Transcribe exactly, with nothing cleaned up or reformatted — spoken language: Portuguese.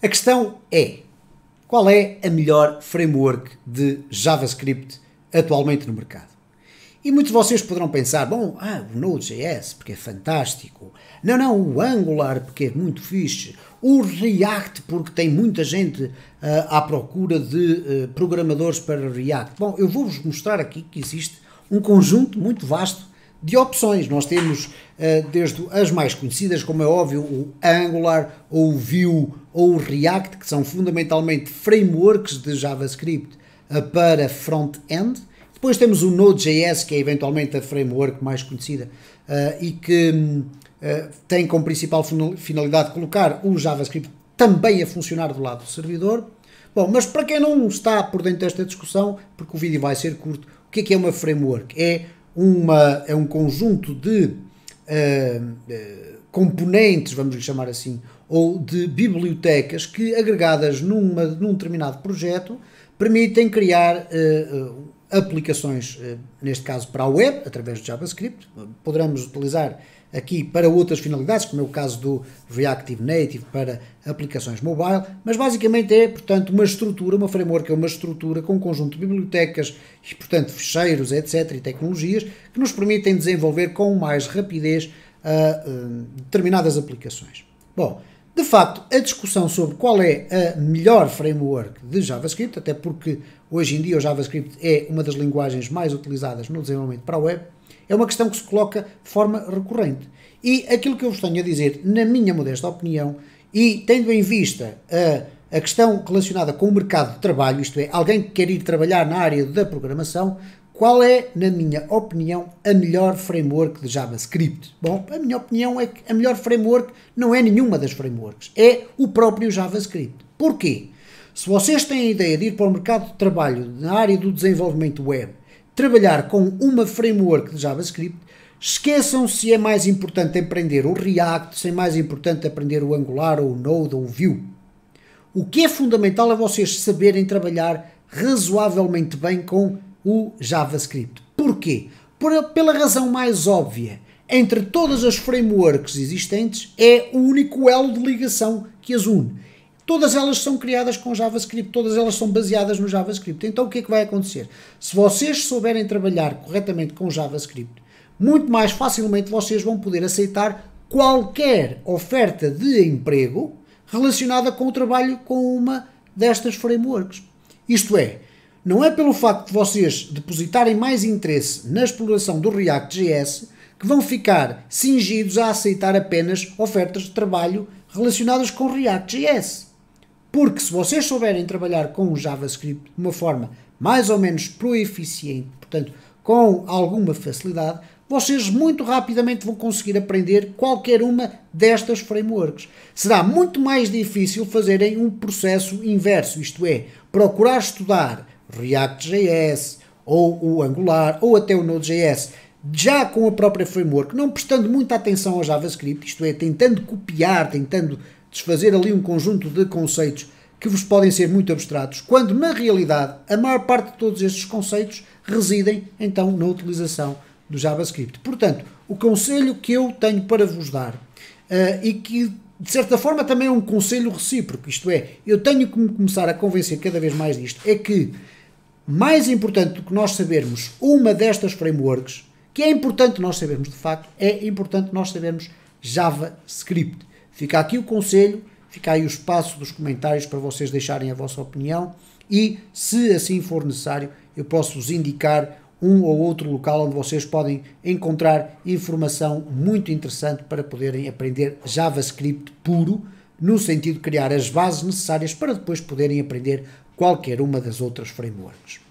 A questão é, qual é a melhor framework de JavaScript atualmente no mercado? E muitos de vocês poderão pensar, bom, ah, o Node.js porque é fantástico, não, não, o Angular porque é muito fixe, o React porque tem muita gente uh, à procura de uh, programadores para React. Bom, eu vou-vos mostrar aqui que existe um conjunto muito vasto de opções. Nós temos uh, desde as mais conhecidas, como é óbvio, o Angular, ou o Vue, ou o React, que são fundamentalmente frameworks de JavaScript uh, para front-end. Depois temos o Node.js, que é eventualmente a framework mais conhecida uh, e que um, uh, tem como principal finalidade colocar o JavaScript também a funcionar do lado do servidor. Bom, mas para quem não está por dentro desta discussão, porque o vídeo vai ser curto, o que é que é uma framework? É, uma, é um conjunto de uh, uh, componentes, vamos lhe chamar assim, ou de bibliotecas que, agregadas numa, num determinado projeto, permitem criar uh, uh, aplicações, neste caso para a web, através de JavaScript. Poderemos utilizar aqui para outras finalidades, como é o caso do React Native para aplicações mobile, mas basicamente é, portanto, uma estrutura, uma framework é uma estrutura com um conjunto de bibliotecas e, portanto, ficheiros, etcétera, e tecnologias que nos permitem desenvolver com mais rapidez uh, uh, determinadas aplicações. Bom, de facto, a discussão sobre qual é a melhor framework de JavaScript, até porque hoje em dia o JavaScript é uma das linguagens mais utilizadas no desenvolvimento para a web, é uma questão que se coloca de forma recorrente. E aquilo que eu vos tenho a dizer, na minha modesta opinião, e tendo em vista a, a questão relacionada com o mercado de trabalho, isto é, alguém que quer ir trabalhar na área da programação, qual é, na minha opinião, a melhor framework de JavaScript? Bom, a minha opinião é que a melhor framework não é nenhuma das frameworks, é o próprio JavaScript. Porquê? Se vocês têm a ideia de ir para o mercado de trabalho na área do desenvolvimento web, trabalhar com uma framework de JavaScript, esqueçam se é mais importante aprender o React, se é mais importante aprender o Angular, ou o Node, ou o Vue. O que é fundamental é vocês saberem trabalhar razoavelmente bem com o JavaScript. Porquê? Por, pela razão mais óbvia. Entre todas as frameworks existentes, é o único elo de ligação que as une. Todas elas são criadas com JavaScript, todas elas são baseadas no JavaScript. Então o que é que vai acontecer? Se vocês souberem trabalhar corretamente com JavaScript, muito mais facilmente vocês vão poder aceitar qualquer oferta de emprego relacionada com o trabalho com uma destas frameworks. Isto é, não é pelo facto de vocês depositarem mais interesse na exploração do React.js que vão ficar cingidos a aceitar apenas ofertas de trabalho relacionadas com React.js. Porque se vocês souberem trabalhar com o JavaScript de uma forma mais ou menos proeficiente, portanto, com alguma facilidade, vocês muito rapidamente vão conseguir aprender qualquer uma destas frameworks. Será muito mais difícil fazerem um processo inverso, isto é, procurar estudar React.js, ou o Angular, ou até o Node.js, já com a própria framework, não prestando muita atenção ao JavaScript, isto é, tentando copiar, tentando desfazer ali um conjunto de conceitos que vos podem ser muito abstratos, quando na realidade a maior parte de todos estes conceitos residem então na utilização do JavaScript. Portanto, o conselho que eu tenho para vos dar, uh, e que de certa forma também é um conselho recíproco, isto é, eu tenho que me começar a convencer cada vez mais disto, é que mais importante do que nós sabermos uma destas frameworks, que é importante nós sabermos de facto, é importante nós sabermos JavaScript. Fica aqui o conselho, fica aí o espaço dos comentários para vocês deixarem a vossa opinião e, se assim for necessário, eu posso-vos indicar um ou outro local onde vocês podem encontrar informação muito interessante para poderem aprender JavaScript puro, no sentido de criar as bases necessárias para depois poderem aprender qualquer uma das outras frameworks.